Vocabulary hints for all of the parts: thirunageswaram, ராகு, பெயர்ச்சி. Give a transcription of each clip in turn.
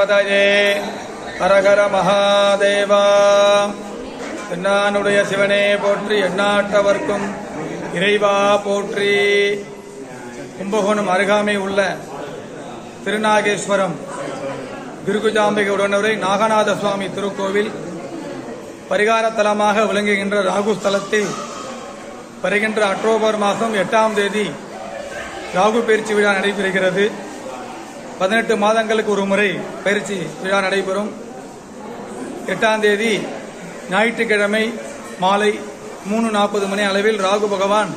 पतये हर हर महादेवा एन्नानुडैय शिवने पोट्री एन्नाट्टवर्क्कुम इरैवा पोट्री कुंभकोणम अरुगामे उल्ल तिरुनागेश्वरम गुरुकुजाम्बिके उडनवरै नागनाथ स्वामी तिरुक्कोविल परिगार तलमाग विलंगुगिன்ற ராகு ஸ்தலத்தில் வருகின்ற அக்டோபர் மாதம் 8ஆம் தேதி ராகு பெயர்ச்சி விழா நடைபெறுகிறது. 18 மாதங்களுக்கு ஒரு முறை பெயர்ச்சி விழா நடைபெறும். 8ஆம் தேதி ஞாயிற்றுக்கிழமை மாலை 3:40 மணி அளவில் ராகு பகவான்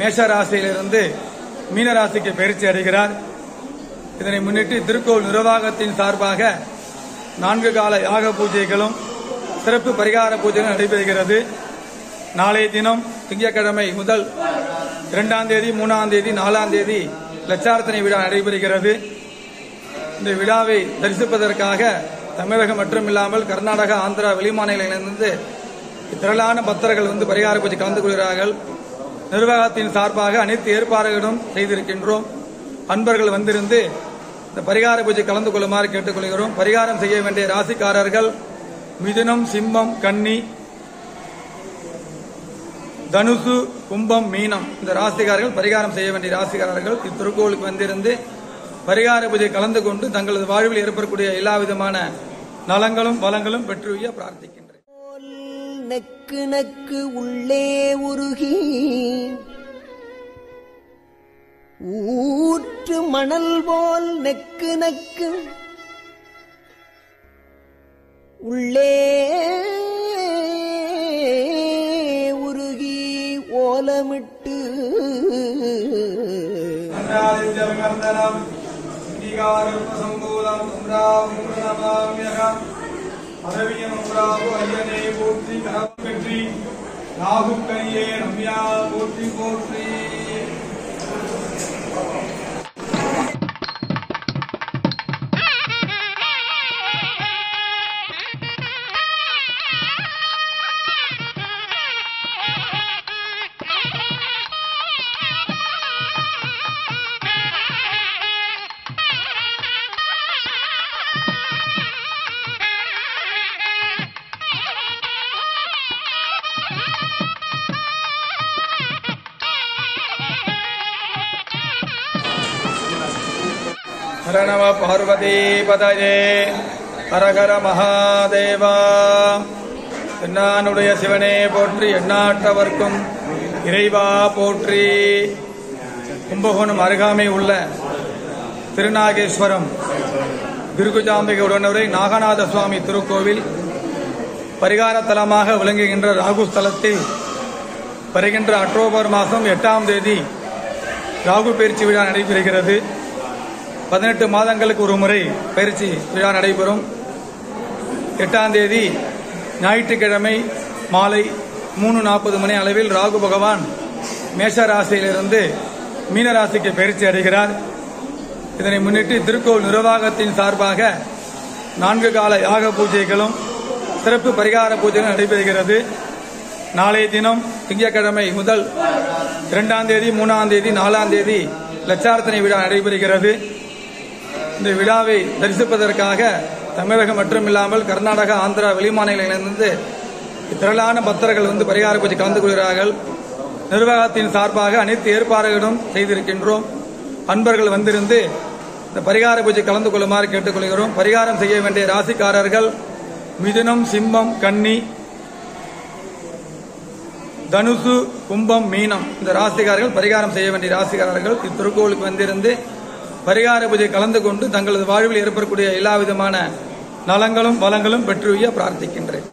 மேஷ ராசியிலிருந்து மீன ராசிக்கு பெயர்ச்சி அடைகிறார். இதனை முன்னிட்டு திருக்கோவில் நிர்வாகத்தின் சார்பாக 4 கால யாக பூஜைகளும் சிறப்பு பரிகார பூஜைகளும் நடைபெறுகிறது. நாளைய தினம் திங்கட்கிழமை முதல் 2ஆம் தேதி 3ஆம் தேதி 4ஆம் தேதி லட்சார்த்தனை விழா நடைபெறுகிறது. இந்த விழாவை தரிசிப்பதற்காக தமிழகம் மட்டுமில்லாமல் கர்நாடகா ஆந்திரா வெளிமாநிலங்களிலிருந்து திரளான பக்தர்கள் வந்து பரிகார பூஜை கலந்து கொள்கிறார்கள். நிர்வாகத்தின் சார்பாக அனைத்து ஏற்பாடுகளும் செய்திருக்கின்றோம். அன்பர்கள் வந்திருந்து இந்த பரிகார பூஜை கலந்து கொள்ளுமாறு கேட்டுக்கொள்கிறோம். பரிகாரம் செய்ய வேண்டிய ராசிக்காரர்கள் மிதுனம் சிம்மம் கன்னி தனுசு கும்பம் மீனம் இந்த ராசிக்காரர்கள் பரிகாரம் செய்ய வேண்டிய ராசிக்காரர்கள் இத்திருக்கோவிலுக்கு வந்திருந்து பரிகார பூஜை கலந்து கொண்டு தங்களது வாழ்வில் ஏற்படக்கூடிய எல்லா விதமான நலங்களும் வளங்களும் பெற்றுவிய பிரார்த்திக்கின்றேன். நக்கு நக்கு உள்ளே உருகி ஊற்று மணல் போல் நெக்கு நெக்கு உள்ளே உருகி ஓலமிட்டு हर नमः पार्वती पतये हर हर महादेवा एन्नानुडैय शिवने पोट्री एन्नाट्टवर्क्कुम इरैवा पोट्री कुंभकोणम अरुगामे उल्ल तिरुनागेश्वरम गुरुकुजाम्बिके उडनवरै नागनाथ स्वामी तिरुक्कोविल परिगार तलमाग विलंगुगिன்ற ராகு ஸ்தலத்தில் வருகின்ற அக்டோபர் மாதம் 8ஆம் தேதி ராகு பெயர்ச்சி விழா நடைபெறுகிறது. 18 மாதங்களுக்கு ஒரு முறை பெயர்ச்சி விழா நடைபெறும். 8ஆம் தேதி ஞாயிற்றுக்கிழமை மாலை 3:40 மணி அளவில் ராகு பகவான் மேஷ ராசியிலிருந்து மீன ராசிக்கு பெயர்ச்சி அடைகிறார். இதனை முன்னிட்டு திருக்கோவில் நிர்வாகத்தின் சார்பாக 4 கால யாக பூஜைகளும் சிறப்பு பரிகார பூஜைகளும் நடைபெறுகிறது. நாளைய தினம் திங்கட்கிழமை முதல் 2ஆம் தேதி 3ஆம் தேதி 4ஆம் தேதி லட்சார்த்தனை விழா நடைபெறுகிறது. இந்த விழாவை தரிசிப்பதற்காக தமிழகம் மட்டுமில்லாமல் கர்நாடகா ஆந்திரா வெளிமாநிலங்களிலிருந்து திரளான பக்தர்கள் வந்து பரிகார பூஜை கலந்து கொள்கிறார்கள். நிர்வாகத்தின் சார்பாக அனைத்து ஏற்பாடுகளும் செய்திருக்கின்றோம். அன்பர்கள் வந்திருந்து இந்த பரிகார பூஜை கலந்து கொள்ளுமாறு கேட்டுக்கொள்கிறோம். பரிகாரம் செய்ய வேண்டிய ராசிக்காரர்கள் மிதுனம் சிம்மம் கன்னி தனுசு கும்பம் மீனம் இந்த ராசிக்காரர்கள் பரிகாரம் செய்ய வேண்டிய ராசிக்காரர்கள் இத்திருக்கோவிலுக்கு வந்திருந்து பரிகார பூஜை கலந்து கொண்டு தங்களது வாழ்வில் ஏற்படக்கூடிய எல்லா விதமான நலங்களும் வளங்களும் பெற்றுவிய பிரார்த்திக்கின்றேன்.